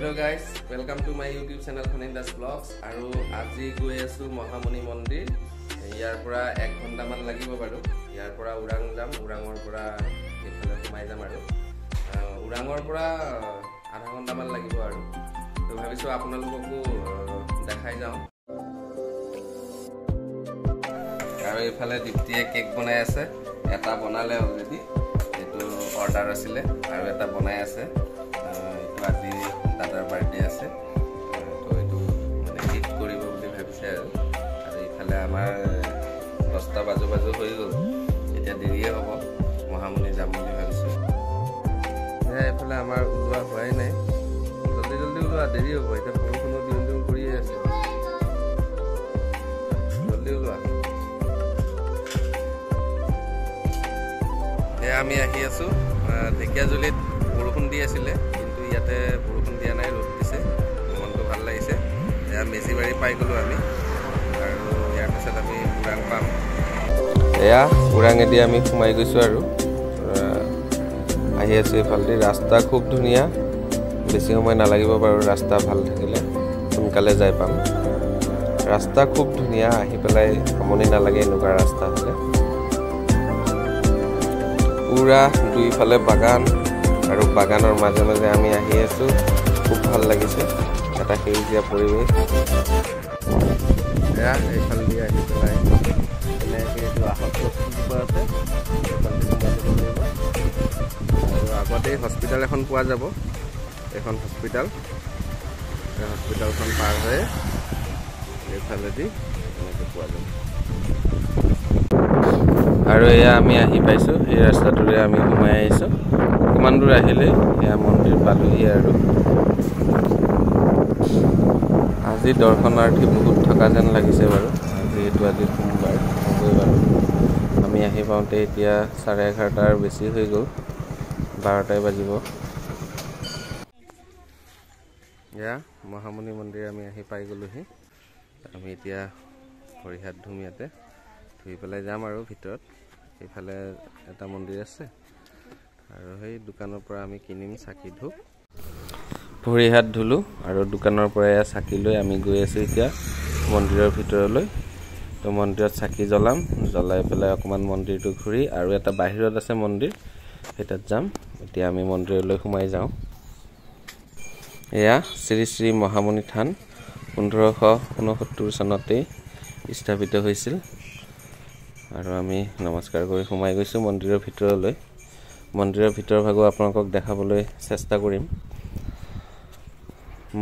Hello guys, welcome to my YouTube channel Conenda's Vlogs. Aru aji goi asu Mahamuni Mandir. Yar pura 1 ghonta man lagibo baru. Yar pura urang jam, urangor pura ekhale somai jam aru. Urangor pura adha ghonta man lagibo aru. To bhabisu apnalogoku dekhai jam. Aru ephale diptiye cake bonai ase. Eta bonale already. Etu order asile aru eta bonai ase. Etu aji दादार birthday আছে তো এটো মানে gift কৰিব বুলি ভাবিছে আৰু ইফালে আমাৰ 10টা বাজু হৈ গ'ল এতিয়া দেৰিয়ে হ'ব মহামুনি যাম বুলি ভাবিছে হে ইফালে আমাৰ উলোৱা হয় নাই জলদি উলোৱা দেৰি হ'ব এটা ফোন দিওঁ কৰি আছে জলদি উলোৱা হে আমি আহি আছো ঢেকিয়াজুলিত বৰষুণ দি আছিলে কিন্তু ইয়াতে dia naik road di sini, untuk halal ini, ya mesti beri pay kalau kami, lalu ya pasal kami kurang pam, ya kurangnya dia kami cuma itu suaru, akhirnya sih halde, rasta cukup dunia, besi kami nalagi baru rasta halde gila, pun kalau jaya pam, rasta cukup dunia, akhirnya pelai kami nalagi nukar rasta halde, ura dui halde bagan, lalu bagan orang macam macam kami akhirnya tuh খুব ভাল লাগিছে এটা কেউজিয়া পরিবেশ এয়া এইফাল দি আহি পলাই এনে কেটো আহত আছে আৰু আগতে হস্পিটাল এখন পোৱা যাব এখন হস্পিটাল এই হস্পিটালখন পাৰ হৈ এইফালেদি এনেকৈ পোৱা যাব আৰু এয়া আমি আহি পাইছো এই ৰাস্তাটোৰে আমি ঘুমাই আইছো কিমান দূৰ আহিলে এয়া মন্দিৰ পালোহি আৰু আজি দৰ্শনাৰ্থী বহুত থকা যেন লাগিছে বাৰু যিহেতু আজি সোমবাৰ বাৰু আমি আহি পাওঁতে এতিয়া 11:30 বেছি হৈ গ'ল 12টাই বাজিব ইয়া মহামুনি মন্দিৰ আমি আহি পাই গ'লোহি আমি এতিয়া ভৰি হাত ধুমিয়াতে ধুই পেলাই যাম আৰু ভিতৰত এইফালে এটা মন্দিৰ আছে আৰু সেই দোকানৰ পৰা আমি কিনিম চাকি ধূপ ভৰি হাত ধুলু আৰু দোকানৰ পৰা চাকি লৈ আমি গৈ আছো এতিয়া মন্দিৰৰ ভিতৰলৈ তো মন্দিৰত চাকি জ্বলাম জ্বলাই পেলাই অকমান মন্দিৰটো ঘুৰি আৰু এটা বাহিৰত আছে মন্দিৰ হেতাত যাম এতিয়া আমি মন্দিৰলৈ ঘুমাই যাও এয়া শ্ৰী শ্ৰী মহামুনি থান 1569 চনতে স্থাপিত হৈছিল আৰু আমি নমস্কাৰ কৰি ঘুমাই গৈছো মন্দিৰৰ ভিতৰলৈ মন্দিৰৰ ভিতৰ ভাগো আপোনালোকক দেখাবলৈ চেষ্টা কৰিম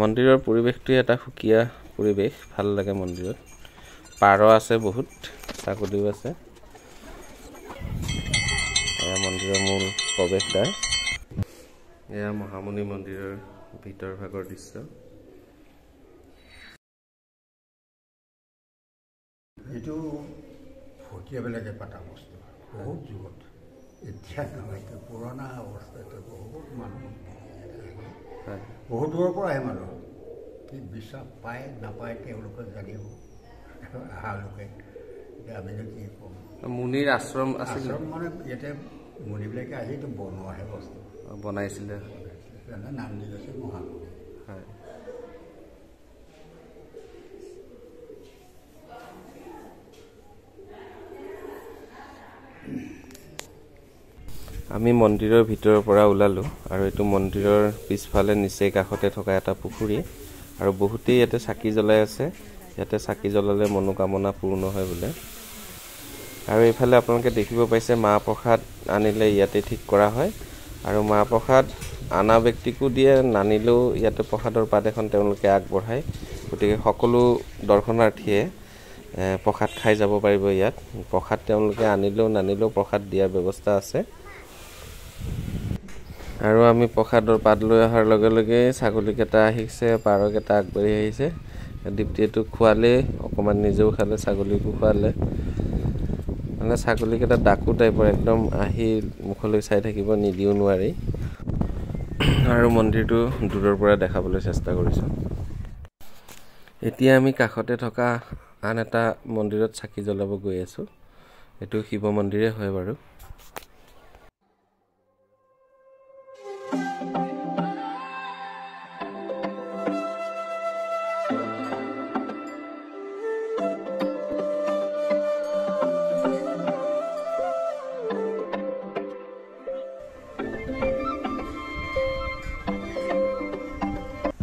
মন্দিৰৰ পৰিৱেশটো এটা সুকীয়া পৰিৱেশ ভাল লাগে মন্দিৰত পাৰ আছে বহুত চাকদিও আছে এয়া মন্দিৰৰ মূল প্ৰৱেশদ্বাৰ এয়া মহামুনি মন্দিৰৰ ভিতৰ ভাগৰ দৃশ্য এইটো ফকিয়াবিলাকে পাতা বস্তু বহুত যুগত এতিয়া নহয় পুৰণা অৱস্থাত বহুত মানুহ বহুত দূৰৰ পৰা আহে মানুহ কি বিশ্বাস পায় নাপায় তেওঁলোকে জানিব আহালোকে আমি কি ক'ম মুনিৰ আশ্ৰম আছিল মানে ইয়াতে মুনিবিলাকে আহিতো বনোৱাহে বস্তু বনাইছিলে নাম দি গৈছে মহামুনি হয় আমি মন্দিৰৰ ভিতৰৰ পৰা উলালো আৰু এটো মন্দিৰৰ পিছফালে নিচে কাখতে থকা এটা পুখুৰী আৰু বহুতেই ইয়াতে চাকি জ্বলাই আছে ইয়াতে চাকি জ্বলালে মনোকামনা পূৰ্ণ হয় বলে আৰু এইফালে আপোনালোকে দেখিব পাইছে মা প্ৰসাদ আনিলে ইয়াতে ঠিক কৰা হয় আৰু মা প্ৰসাদ আনা ব্যক্তিকো দিয়ে নানিলেও ইয়াতে প্ৰসাদৰ পাত এখন তেওঁলোকে আগবঢ়ায় গতিকে সকলো দৰ্শনাৰ্থীয়ে প্ৰসাদ খাই যাব পাৰিব ইয়াত প্ৰসাদ তেওঁলোকে আনিলেও নানিলেও প্ৰসাদ দিয়াৰ ব্যৱস্থা আছে আৰু আমি প্ৰসাদৰ পাত লৈ অহাৰ লগে লগে ছাগলী কেটা আহিছে পাৰ কেটা আগবাঢ়ি আহিছে দীপ্তিটো খুৱালে অকমান নিজেও খালে ছাগলীকো খুৱালে মানে ছাগলী কেটা ডাকু টাইপৰ একদম আহি মুখলৈ চাই থাকিব নিদিও নোৱাৰি আৰু মন্দিৰটো দূৰৰ পৰা দেখাবলৈ চেষ্টা কৰিছো এতিয়া আমি কাখতে থকা আন এটা মন্দিৰত চাকি জ্বলাব গৈ আছো এটো শিৱ মন্দিৰে হয় বাৰু